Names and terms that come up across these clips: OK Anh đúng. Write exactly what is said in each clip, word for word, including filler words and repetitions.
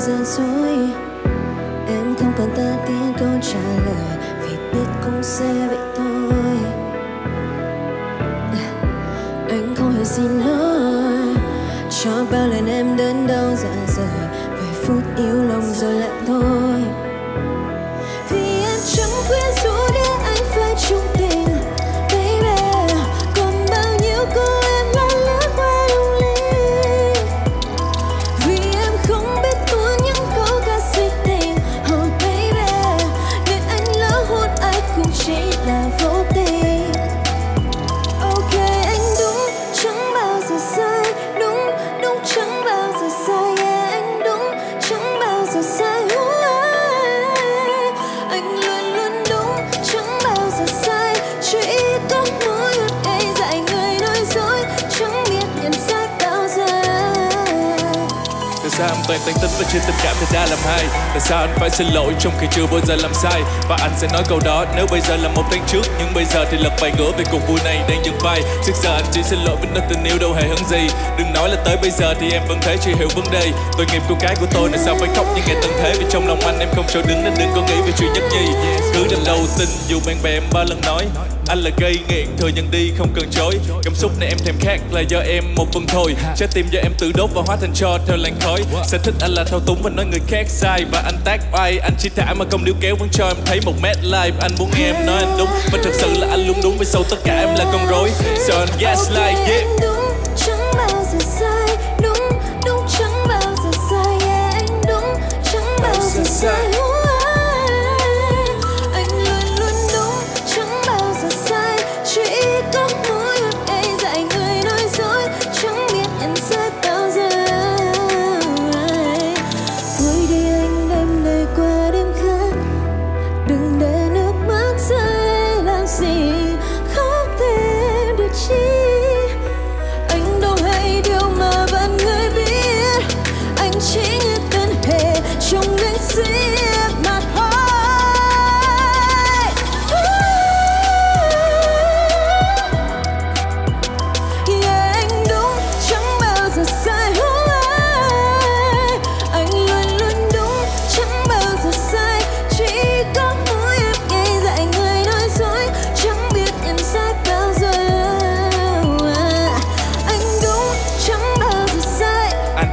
thời gian dối. Em không cần ta tiếng câu trả lời vì biết cũng sẽ vậy thôi. Anh không hề xin lỗi cho bao lần em đến đâu dạ dày. Vài phút yếu lòng rồi lại thôi. Vì em chẳng khuyên rũ để anh phải chung tình. Baby, còn bao nhiêu cô em đã lướt qua đồng ly. Vì em không biết tuôn những câu ca suy tình. Oh baby, để anh lỡ hôn ai cũng chỉ là vô tình. OK anh đúng, chẳng bao giờ sai. Đúng, đúng chẳng bao giờ sai. Yeah, anh đúng, chẳng bao giờ sai. Tại sao anh toàn tán tính và chưa tình cảm thì đã làm hai? Tại sao anh phải xin lỗi trong khi chưa bao giờ làm sai? Và anh sẽ nói câu đó nếu bây giờ là một tháng trước. Nhưng bây giờ thì lật bài ngửa về cuộc vui này đang dừng vai. Trước giờ anh chỉ xin lỗi với nơi tình yêu đâu hề hứng gì. Đừng nói là tới bây giờ thì em vẫn thấy chưa hiểu vấn đề. Tội nghiệp cô gái của tôi là sao phải khóc như ngày tận thế. Vì trong lòng anh em không chỗ đứng nên đừng có nghĩ về chuyện nhất gì. Cứ lần đầu tin dù bạn bè em ba lần nói anh là gây nghiện, thừa nhận đi không cần chối. Cảm xúc này em thèm khát là do em một phần thôi. Trái tim do em tự đốt và hóa thành tro theo làn khói. Sẽ thích anh là thao túng và nói người khác sai và anh tác oai. Anh chỉ thả mà không níu kéo vẫn cho em thấy một mét live. Anh muốn nghe em nói anh đúng và thật sự là anh luôn đúng. Vì sau tất cả em là con rối. So anh gaslight, yeah. Đúng, chẳng bao giờ sai. Đúng, đúng chẳng bao giờ sai. Yeah, anh đúng, chẳng bao giờ sai.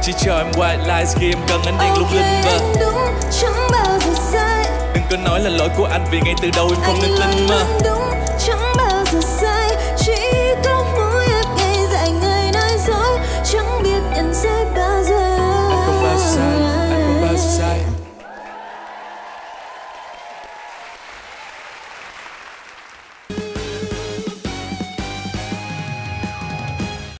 Chỉ cho em white lies khi em cần anh đang lung linh mơ. Anh đúng, chẳng bao giờ sai. Đừng có nói là lỗi của anh vì ngay từ đầu em không nên tin mơ. Anh đúng, chẳng bao giờ sai. Chỉ có mỗi em nghe dại người nói dối. Chẳng biết anh sẽ bao